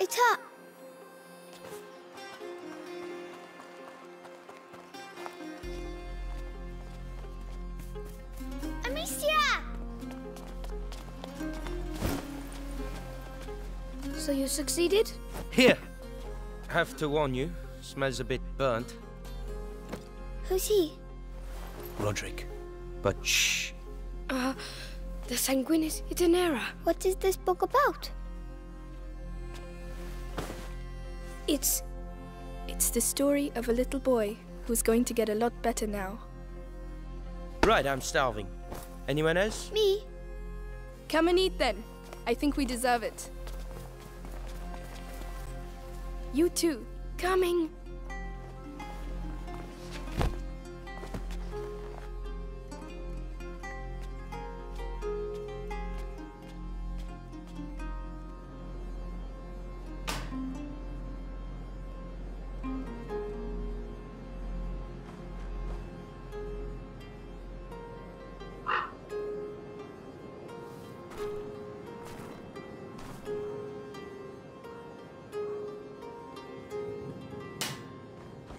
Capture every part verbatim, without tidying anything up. it up. Amicia! So you succeeded? Here. Have to warn you, smells a bit burnt. Who's he? Roderick. But shh. Uh, the Sanguinis Itinera. What is this book about? It's... it's the story of a little boy who's going to get a lot better now. Right, I'm starving. Anyone else? Me. Come and eat then. I think we deserve it. You too. Coming.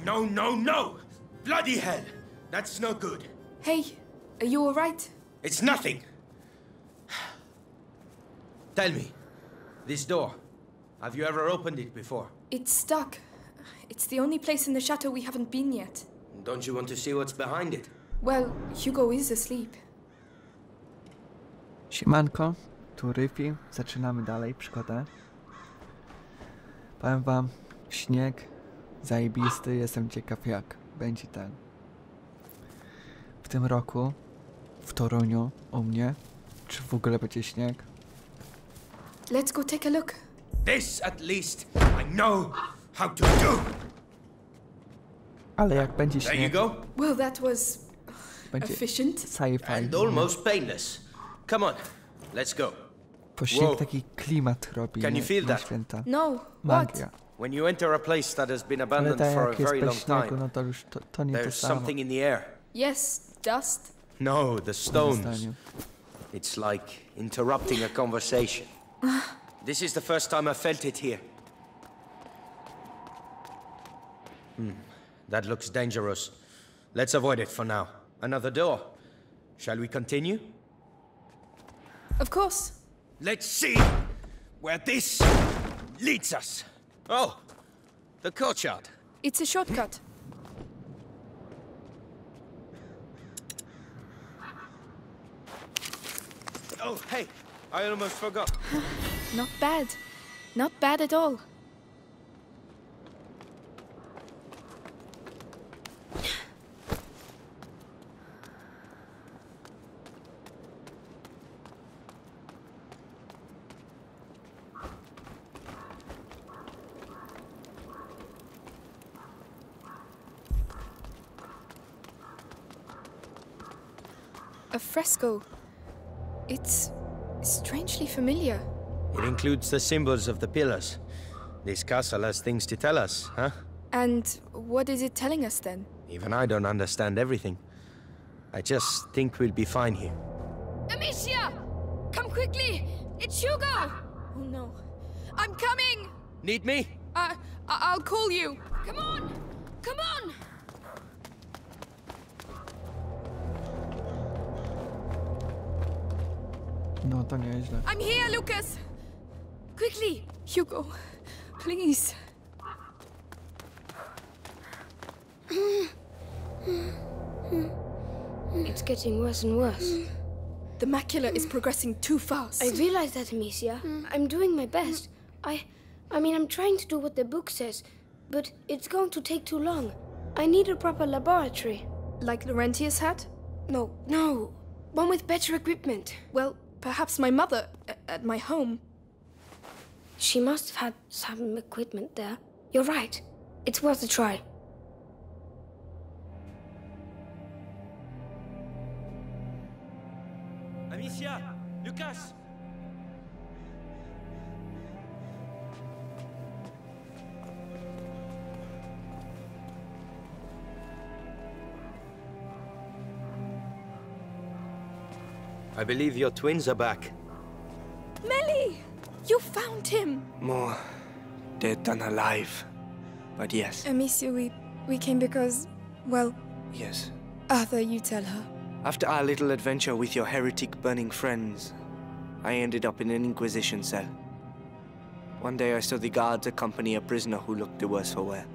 No, no, no! Bloody hell! That's no good. Hey, are you all right? It's nothing. Tell me, this door, have you ever opened it before? It's stuck. It's the only place in the chateau we haven't been yet. Don't you want to see what's behind it? Well, Hugo is asleep. Siemanko, tu Riffi. Zaczynamy dalej przygodę. Powiem wam, śnieg zajebisty, jestem ciekaw jak będzie ten w tym roku w Toruniu u mnie, czy w ogóle będzie śnieg. Let's go take a look. This at least I know how to do. Ale jak będzie śnieg. There you go. Well, that was będzie efficient and almost painless. Come on, let's go. Po śnieg taki klimat robi. Can you feel that? Święta. No, magia. What? When you enter a place that has been abandoned for a very long time, there's something in the air. Yes, dust. No, the stones. It's like interrupting a conversation. This is the first time I felt it here. Hmm, that looks dangerous. Let's avoid it for now. Another door. Shall we continue? Of course. Let's see where this leads us. Oh, the courtyard. It's a shortcut. Oh, hey, I almost forgot. Not bad. Not bad at all. A fresco. It's strangely familiar. It includes the symbols of the pillars. This castle has things to tell us, huh? And what is it telling us then? Even I don't understand everything. I just think we'll be fine here. Amicia! Come quickly! It's Hugo! Oh no. I'm coming! Need me? Uh, I'll call you. Come on! Come on! No, to nieźle. I'm here, Lucas. Quickly, Hugo, please. It's getting worse and worse. The macula is progressing too fast. I realize that, Amicia. I'm doing my best. I, I mean, I'm trying to do what the book says, but it's going to take too long. I need a proper laboratory. Like Laurentius had? No, no. One with better equipment. Well, perhaps my mother, at my home. She must have had some equipment there. You're right. It's worth a try. Amicia! Lucas! I believe your twins are back. Melly! You found him! More dead than alive. But yes. Amicia, we, we came because, well... Yes. Arthur, you tell her. After our little adventure with your heretic burning friends, I ended up in an Inquisition cell. One day I saw the guards accompany a prisoner who looked the worse for wear.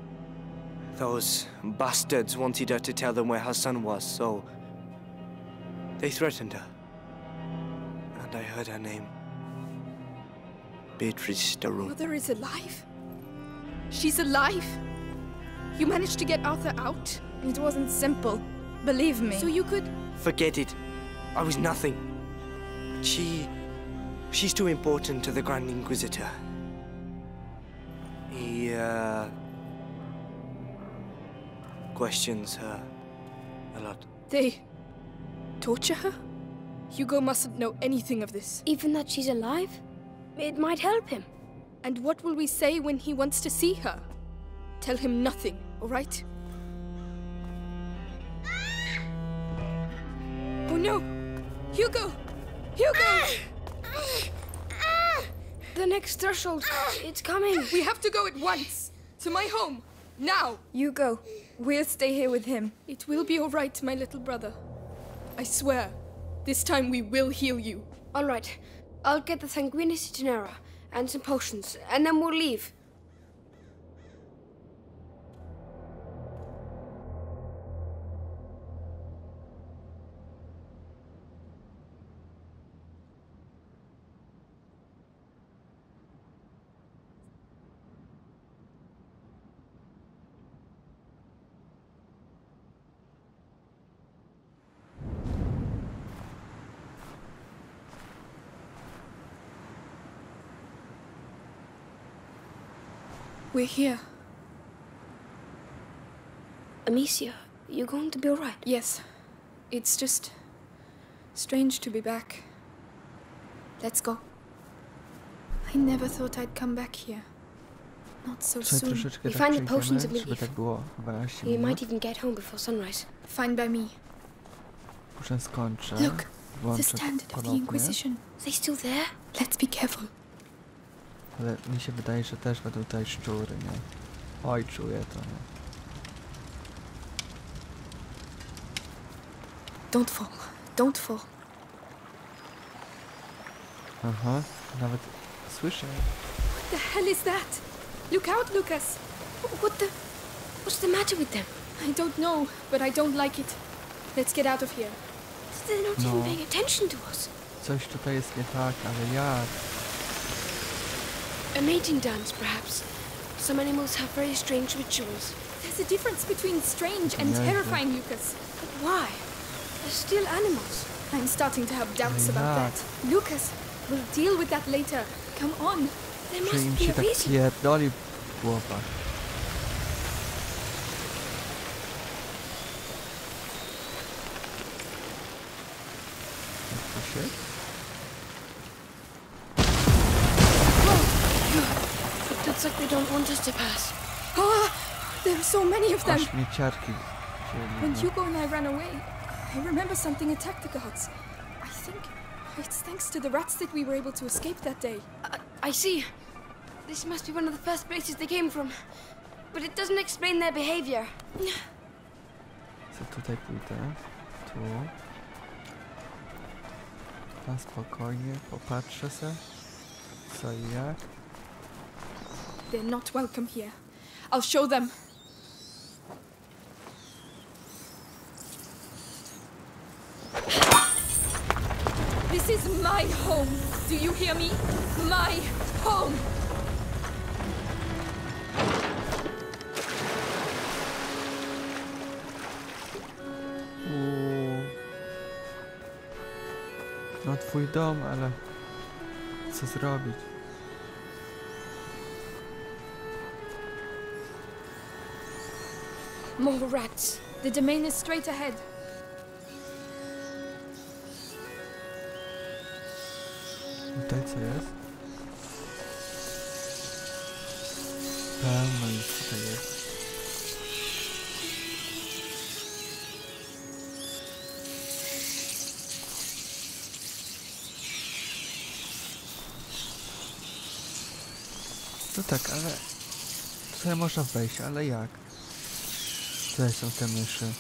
Those bastards wanted her to tell them where her son was, so they threatened her. And I heard her name. Beatrice de Rose. Mother is alive? She's alive? You managed to get Arthur out? It wasn't simple, believe me. So you could... Forget it. I was nothing. She... She's too important to the Grand Inquisitor. He, uh... questions her a lot. They... torture her? Hugo mustn't know anything of this. Even that she's alive? It might help him. And what will we say when he wants to see her? Tell him nothing, all right? Oh no! Hugo! Hugo! The next threshold, it's coming. We have to go at once. To my home, now. Hugo, we'll stay here with him. It will be all right, my little brother. I swear, this time we will heal you. All right, I'll get the Sanguinis Itinera and some potions, and then we'll leave. We're here. Amicia, you're going to be all right? Yes. It's just strange to be back. Let's go. I never thought I'd come back here. Not so soon. We find the potions and we leave. We might even get home before sunrise. Fine by me. Look, the standard of the Inquisition. They still there? Let's be careful. Ale mi się wydaje, że też będą tutaj szczury, nie? Oj, czuję to, nie? Don't fall, don't fall. Aha, nawet słyszę. What the hell is that? Look out, Lucas! What the... What's the matter with them? I don't know, but I don't like it. Let's get out of here. They're not even paying attention to us. Coś tutaj jest nie tak, ale jak? A mating dance, perhaps. Some animals have very strange rituals. There's a difference between strange and terrifying, Lucas. But why? They're still animals. I'm starting to have doubts about that. Lucas, we'll deal with that later. Come on. There must be a reason. Like they don't want us to pass. Ah, there are so many of them. When Hugo and I ran away, I remember something attacked the guards. I think it's thanks to the rats that we were able to escape that day. I, I see. This must be one of the first places they came from. But it doesn't explain their behavior. So tutaj pójdę. Tu. Na spokojnie popatrzę se. Co i jak. They're not welcome here. I'll show them. This is my home. Do you hear me? My home. Ooh. Not twój dom, ale co zrobić? More rats. The domain is straight ahead. Tutaj co jest? Pełno nic tutaj jest. No tak, ale... Tutaj można wejść, ale jak? Tutaj są te myszy.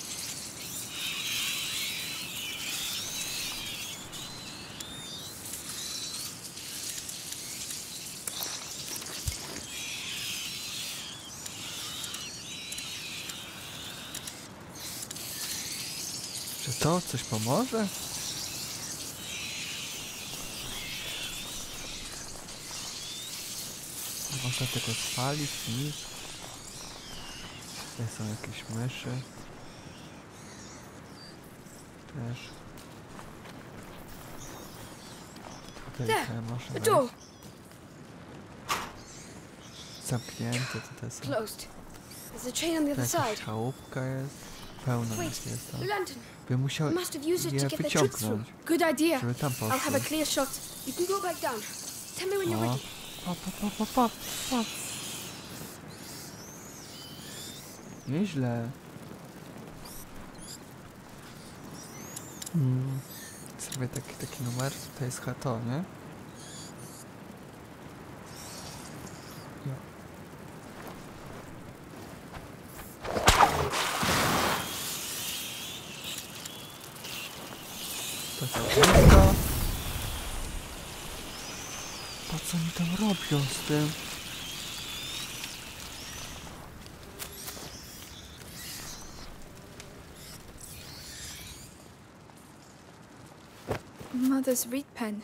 Czy to coś pomoże? Można tylko spalić, nic. Tutaj są jakieś myszy. Też. Tutaj te można. Zamknięte tutaj są. Tutaj jakaś chałupka jest. Pełna nas jest tam. Bym musiał je wyciągnąć, żeby tam poszło. O. Pop, pop, pop, pop, pop. Nieźle. Mm. Zrobię taki, taki numer. To jest chato, nie? No. To jest to. Co mi tam robią z tym? Mother's reed pen.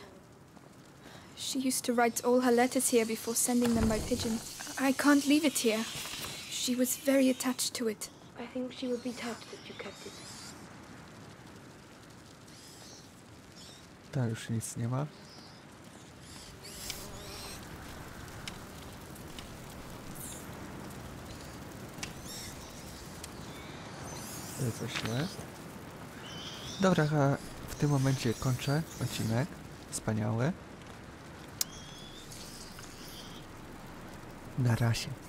She used to write all her letters here before sending them by pigeon. I can't leave it here. She was very attached to it. I think she would be touched that you kept it. Tam już nic nie ma. Coś nie. Dobra, w tym momencie kończę odcinek. Wspaniały. Na razie.